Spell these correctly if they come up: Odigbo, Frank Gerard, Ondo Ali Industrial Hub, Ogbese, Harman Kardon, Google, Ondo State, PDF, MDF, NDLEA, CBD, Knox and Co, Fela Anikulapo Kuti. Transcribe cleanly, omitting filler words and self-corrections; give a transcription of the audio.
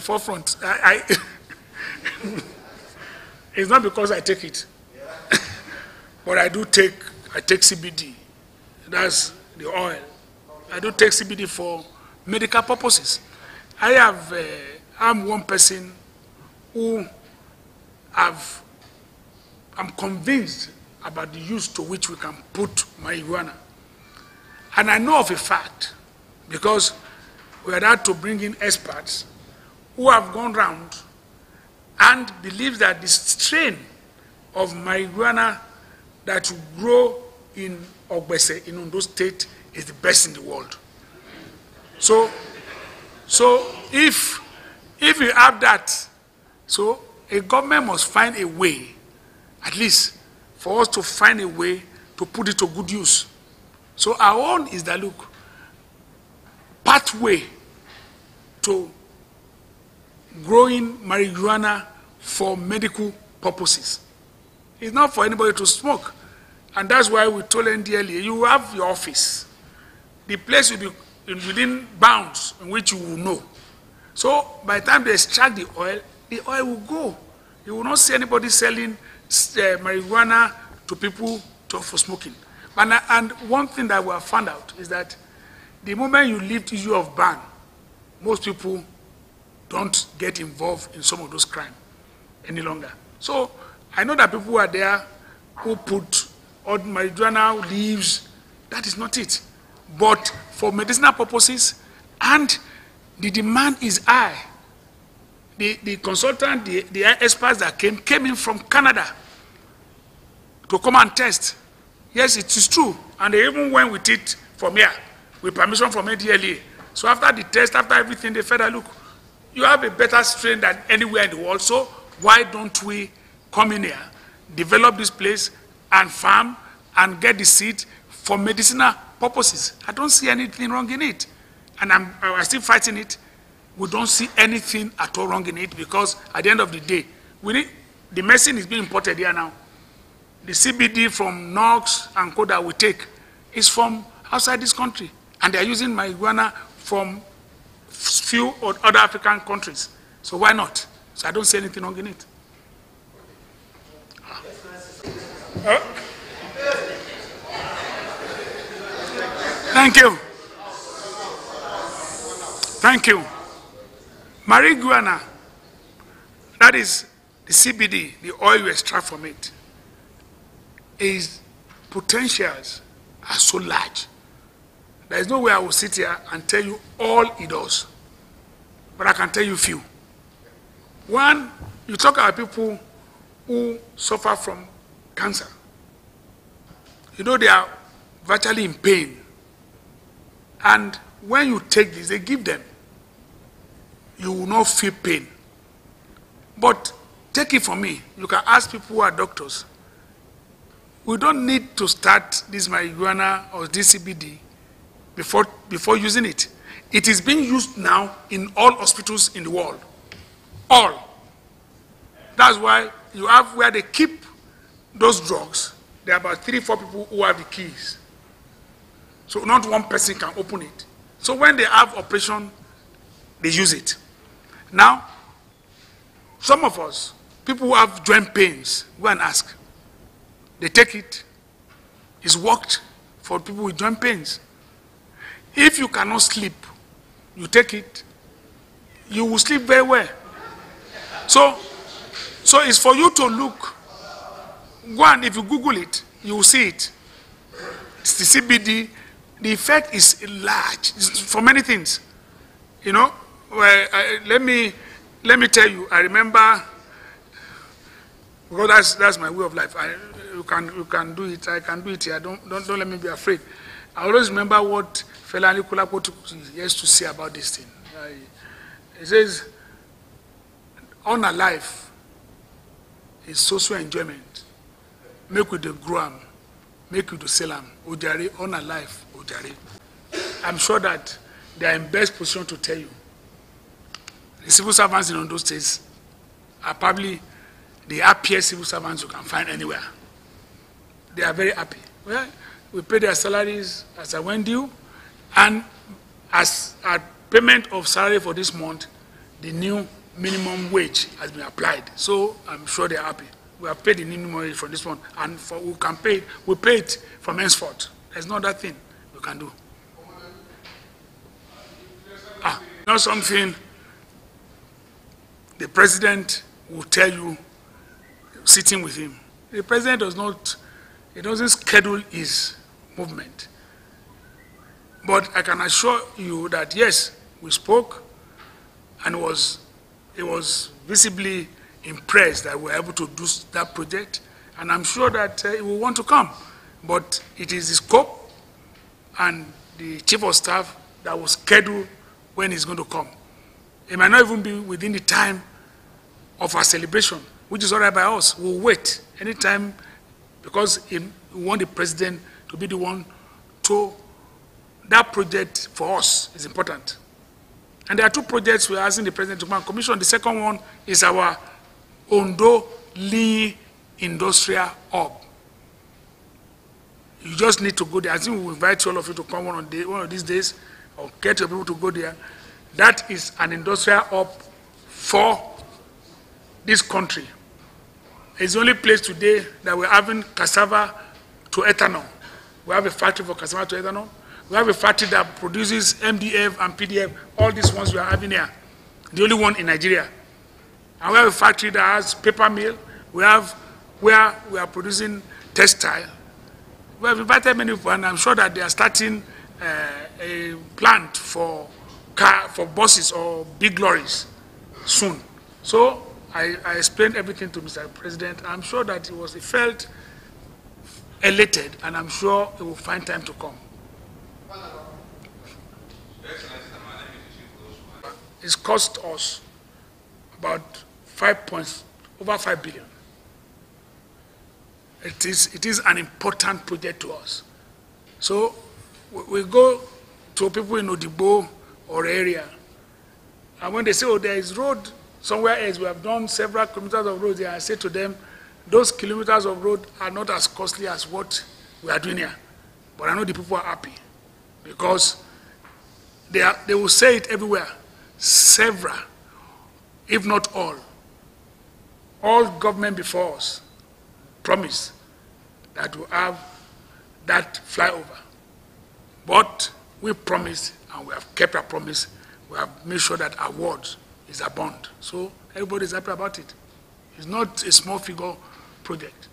the forefront. It's not because I take it, but I take CBD. That's the oil. I do take CBD for medical purposes. I'm one person who I'm convinced about the use to which we can put marijuana. And I know of a fact, because we are had to bring in experts who have gone round and believe that the strain of marijuana that will grow in Ogbese, in Ondo State, is the best in the world. So if you have that, so a government must find a way, at least for us to find a way to put it to good use. So our own is that, look, pathway to growing marijuana for medical purposes. It's not for anybody to smoke. And that's why we told NDLEA, you have your office. The place will be within bounds in which you will know. So by the time they extract the oil will go. You will not see anybody selling marijuana to people for smoking. And one thing that we have found out is that the moment you lift the issue of ban, most people don't get involved in some of those crimes any longer. So I know that people are there who put old marijuana leaves. That is not it. But for medicinal purposes, and the demand is high. The consultant, the experts that came in from Canada to come and test. Yes, it is true. And they even went with it from here, with permission from NDLEA. So after the test, after everything, they felt, look, you have a better strain than anywhere in the world, so why don't we come in here, develop this place, and farm, and get the seed for medicinal purposes? I don't see anything wrong in it. And I'm still fighting it. We don't see anything at all wrong in it, because at the end of the day, the medicine is being imported here now. The CBD from Knox and Co that we take is from outside this country, and they are using marijuana from few or other African countries. So why not? So I don't see anything wrong in it. Thank you. Thank you. Marijuana, that is the CBD, the oil you extract from it, its potentials are so large. There is no way I will sit here and tell you all it does, but I can tell you few. One, you talk about people who suffer from cancer. You know, they are virtually in pain. And when you take this, they give them, you will not feel pain. But take it from me, you can ask people who are doctors. We don't need to start this marijuana or this CBD before using it. It is being used now in all hospitals in the world. All. That's why you have where they keep those drugs. There are about 3 or 4 people who have the keys. So not one person can open it. So when they have operation, they use it. Now, some of us, people who have joint pains, go and ask. They take it. It's worked for people with joint pains. If you cannot sleep, you take it, you will sleep very well. So it's for you to look. Go and if you Google it, you will see it. It's the CBD. The effect is large. It's for many things. You know, well, let me tell you. I remember, because that's my way of life. You can do it. I can do it here. Don't let me be afraid. I always remember what Fela Anikulapo Kuti used to say about this thing. He says, "Honor life is social enjoyment. Make with the gram, make with the selam. Ojare, honor life, ojare." I'm sure that they are in best position to tell you. The civil servants in Ondo State are probably the happiest civil servants you can find anywhere. They are very happy. Well, we pay their salaries as I went due, and as a payment of salary for this month, the new minimum wage has been applied. So I'm sure they're happy. We have paid the minimum wage for this one, and for who can pay it, we pay it from henceforth. There's no other thing we can do. You know something, the president will tell you, sitting with him. The president does not, he doesn't schedule his movement. But I can assure you that yes, we spoke, and it was visibly impressed that we were able to do that project, and I'm sure that he will want to come. But it is the scope and the chief of staff that will schedule when he's going to come. It might not even be within the time of our celebration, which is all right by us. We'll wait any time, because we want the president to be the one to. That project for us is important. And there are two projects we are asking the president to come and commission. The second one is our Ondo Ali Industrial Hub. You just need to go there. I think we will invite all of you to come one of these days, or get your people to go there. That is an industrial hub for this country. It's the only place today that we're having cassava to ethanol. We have a factory for cassava to ethanol. We have a factory that produces MDF and PDF, all these ones we are having here, the only one in Nigeria. And we have a factory that has paper mill. We have where we are producing textile. We have invited many people, and I'm sure that they are starting a plant for buses or big lorries soon. So I explained everything to Mr. President. I'm sure that he felt elated, and I'm sure he will find time to come. It's cost us about over 5 billion. It is an important project to us. So we go to people in Odigbo or area, and when they say, oh, there is road somewhere else, we have done several kilometers of road there, I say to them, those kilometers of road are not as costly as what we are doing here. But I know the people are happy, because they will say it everywhere. Several, if not all government before us promised that we have that flyover. But we promised, and we have kept our promise. We have made sure that our word is our bond. So everybody is happy about it. It's not a small figure project.